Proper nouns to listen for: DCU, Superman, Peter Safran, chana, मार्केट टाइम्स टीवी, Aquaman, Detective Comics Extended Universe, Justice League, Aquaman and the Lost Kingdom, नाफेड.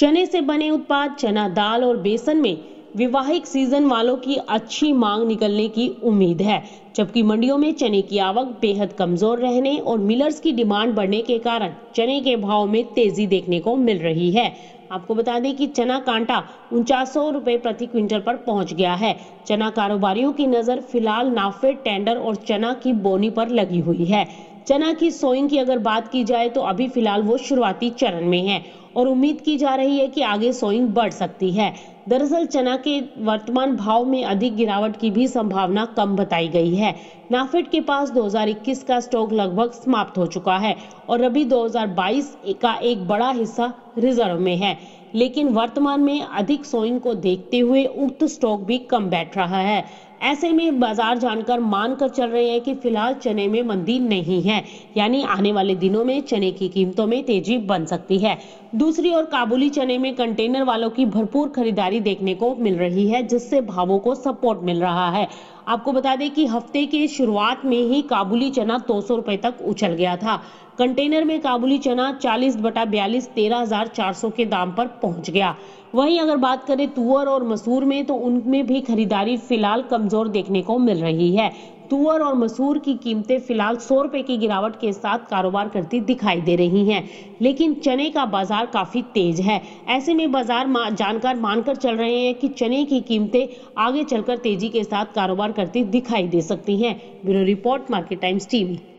चने से बने उत्पाद चना दाल और बेसन में वैवाहिक सीजन वालों की अच्छी मांग निकलने की उम्मीद है, जबकि मंडियों में चने की आवक बेहद कमजोर रहने और मिलर्स की डिमांड बढ़ने के कारण चने के भाव में तेजी देखने को मिल रही है। आपको बता दें कि चना कांटा 4900 रुपये प्रति क्विंटल पर पहुंच गया है। चना कारोबारियों की नजर फिलहाल नाफेड टेंडर और चना की बोनी पर लगी हुई है। चना की सोइंग की अगर बात की जाए तो अभी फिलहाल वो शुरुआती चरण में है और उम्मीद की जा रही है कि आगे सोइंग बढ़ सकती है। दरअसल चना के वर्तमान भाव में अधिक गिरावट की भी संभावना कम बताई गई है। नाफेड के पास 2021 का स्टॉक लगभग समाप्त हो चुका है और रबी 2022 का एक बड़ा हिस्सा रिजर्व में है, लेकिन वर्तमान में अधिक सोइंग को देखते हुए उक्त स्टॉक भी कम बैठ रहा है। ऐसे में बाजार जानकार मानकर चल रहे हैं कि फिलहाल चने में मंदी नहीं है, यानी आने वाले दिनों में चने की कीमतों में तेजी बन सकती है। दूसरी ओर काबुली चने में कंटेनर वालों की भरपूर खरीदारी देखने को मिल रही है, जिससे भावों को सपोर्ट मिल रहा है। आपको बता दें कि हफ्ते के शुरुआत में ही काबुली चना 200 रुपये तक उछल गया था। कंटेनर में काबुली चना 40/42 13,400 के दाम पर पहुंच गया। वहीं अगर बात करें तुअर और मसूर में, तो उनमें भी खरीदारी फिलहाल कमजोर देखने को मिल रही है। तुअर और मसूर की कीमतें फिलहाल 100 रुपये की गिरावट के साथ कारोबार करती दिखाई दे रही हैं, लेकिन चने का बाजार काफ़ी तेज है। ऐसे में बाजार जानकार मानकर चल रहे हैं कि चने की कीमतें आगे चलकर तेजी के साथ कारोबार करती दिखाई दे सकती हैं। Bureau report, मार्केट टाइम्स टीवी।